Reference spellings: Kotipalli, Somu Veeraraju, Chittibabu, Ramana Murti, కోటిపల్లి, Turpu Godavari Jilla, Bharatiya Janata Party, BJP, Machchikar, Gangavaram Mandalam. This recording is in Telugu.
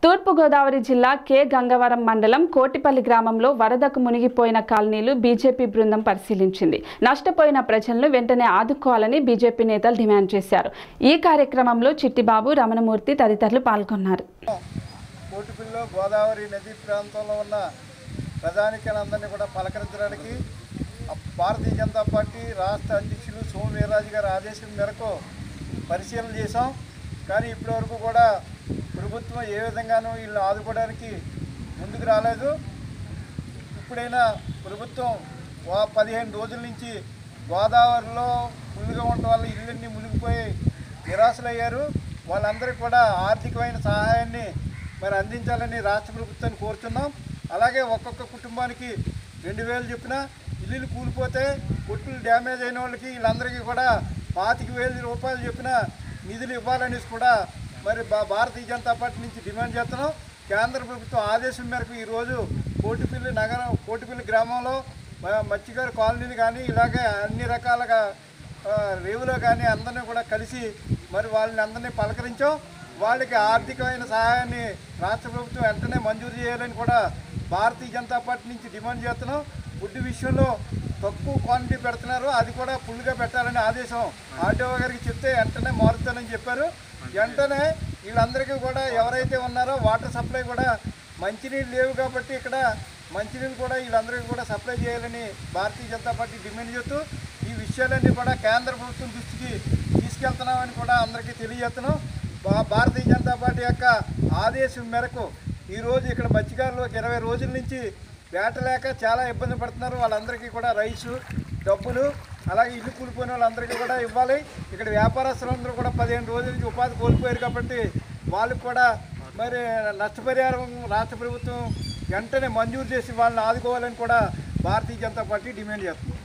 Turpu Godavari Jilla, Gangavaram Mandalam, Kotipalli Gramamlo, Varadaku Munigipoyina Kalanilu, BJP Brundam Parisilinchindi. Nashtapoyina Prajalanu Ventane Aadukovalani BJP Netalu demand Chesaru. Ee Karyakramamlo Chittibabu, Ramana Murti, Taditarulu Palgonnaru. Kotipalli Godavari Nadi Prantamlo unna Prajanikanandarni kuda palakarinchadaniki Bharatiya Janata Party Rashtra Adhyakshulu Somu Veeraraju garu aadesham meraku parishalana chesam. కానీ ఇప్పటి వరకు కూడా ప్రభుత్వం ఏ విధంగానూ ఇల్లు ఆదుకోవడానికి ముందుకు రాలేదు. ఇప్పుడైనా ప్రభుత్వం 15 రోజుల నుంచి గోదావరిలో మునిగి ఉండడం వల్ల ఇళ్ళన్నీ మునిగిపోయి నిరాశలయ్యారు. వాళ్ళందరికీ కూడా ఆర్థికమైన సహాయాన్ని మరి అందించాలని రాష్ట్ర ప్రభుత్వాన్ని కోరుతున్నాం. అలాగే ఒక్కొక్క కుటుంబానికి 2000 చొప్పున ఇల్లు కూలిపోతే కొట్టులు డ్యామేజ్ అయిన వాళ్ళకి వీళ్ళందరికీ కూడా 50000 రూపాయలు చొప్పున నిధులు ఇవ్వాలని కూడా మరి భారతీయ జనతా పార్టీ నుంచి డిమాండ్ చేస్తున్నాం. కేంద్ర ప్రభుత్వం ఆదేశం మేరకు ఈరోజు కోటిపల్లి నగరం కోటిపల్లి గ్రామంలో మచ్చికర్ కాలనీలు కానీ ఇలాగే అన్ని రకాలుగా రేవులో కానీ అందరినీ కూడా కలిసి మరి వాళ్ళని అందరినీ పలకరించాం. వాళ్ళకి ఆర్థికమైన సహాయాన్ని రాష్ట్ర ప్రభుత్వం వెంటనే మంజూరు చేయాలని కూడా భారతీయ జనతా పార్టీ నుంచి డిమాండ్ చేస్తున్నాం. ఫుడ్ విషయంలో తక్కువ క్వాంటిటీ పెడుతున్నారు, అది కూడా ఫుల్గా పెట్టాలని ఆదేశం ఆర్టీఓ గారికి చెప్తే వెంటనే మారుతానని చెప్పారు. వెంటనే వీళ్ళందరికీ కూడా ఎవరైతే ఉన్నారో వాటర్ సప్లై కూడా మంచినీళ్ళు లేవు కాబట్టి ఇక్కడ మంచినీళ్ళు కూడా వీళ్ళందరికీ కూడా సప్లై చేయాలని భారతీయ జనతా పార్టీ డిమాండ్ చేస్తూ ఈ విషయాలన్నీ కూడా కేంద్ర ప్రభుత్వం దృష్టికి తీసుకెళ్తున్నామని కూడా అందరికీ తెలియజేస్తున్నాం. భారతీయ జనతా పార్టీ యొక్క ఆదేశం మేరకు ఈరోజు ఇక్కడ మత్స్యకారులకు 20 రోజుల నుంచి వేట లేక చాలా ఇబ్బంది పడుతున్నారు. వాళ్ళందరికీ కూడా రైసు డబ్బులు అలాగే ఇల్లు కూలిపోయిన వాళ్ళందరికీ కూడా ఇవ్వాలి. ఇక్కడ వ్యాపారస్తులందరూ కూడా 15 రోజుల నుంచి ఉపాధి కోల్పోయారు కాబట్టి వాళ్ళకు కూడా మరి నష్టపరిహారం రాష్ట్ర ప్రభుత్వం వెంటనే మంజూరు చేసి వాళ్ళని ఆదుకోవాలని కూడా భారతీయ జనతా పార్టీ డిమాండ్ చేస్తుంది.